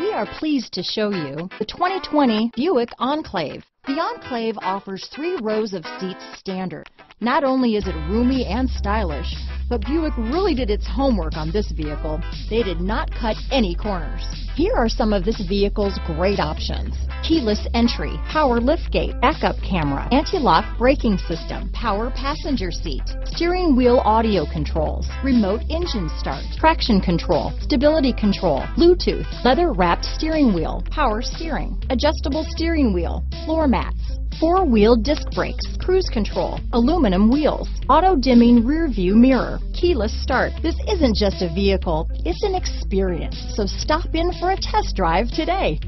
We are pleased to show you the 2020 Buick Enclave. The Enclave offers 3 rows of seats standard. Not only is it roomy and stylish, but Buick really did its homework on this vehicle. They did not cut any corners. Here are some of this vehicle's great options: keyless entry, power liftgate, backup camera, anti-lock braking system, power passenger seat, steering wheel audio controls, remote engine start, traction control, stability control, Bluetooth, leather-wrapped steering wheel, power steering, adjustable steering wheel, floor mats, 4-wheel disc brakes, cruise control, aluminum wheels, auto-dimming rear-view mirror, keyless start. This isn't just a vehicle, it's an experience. So stop in for a test drive today.